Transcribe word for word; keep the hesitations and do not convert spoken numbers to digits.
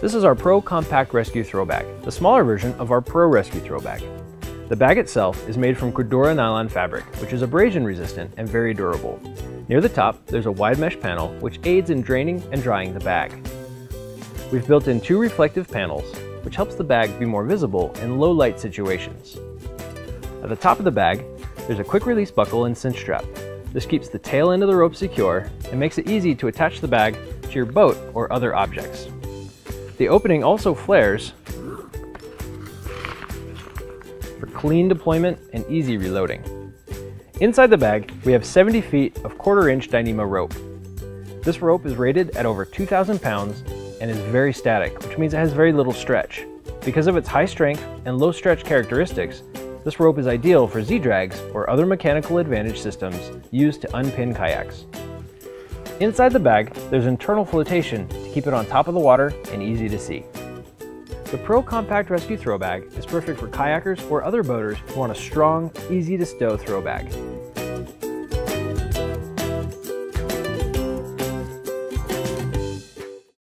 This is our Pro Compact Rescue Throwback, the smaller version of our Pro Rescue Throwback. The bag itself is made from Cordura nylon fabric, which is abrasion resistant and very durable. Near the top, there's a wide mesh panel, which aids in draining and drying the bag. We've built in two reflective panels, which helps the bag be more visible in low light situations. At the top of the bag, there's a quick release buckle and cinch strap. This keeps the tail end of the rope secure and makes it easy to attach the bag to your boat or other objects. The opening also flares for clean deployment and easy reloading. Inside the bag, we have seventy feet of quarter-inch Dyneema rope. This rope is rated at over two thousand pounds and is very static, which means it has very little stretch. Because of its high strength and low stretch characteristics, this rope is ideal for Z drags or other mechanical advantage systems used to unpin kayaks. Inside the bag, there's internal flotation to keep it on top of the water and easy to see. The Pro Compact Rescue Throw Bag is perfect for kayakers or other boaters who want a strong, easy to stow throw bag.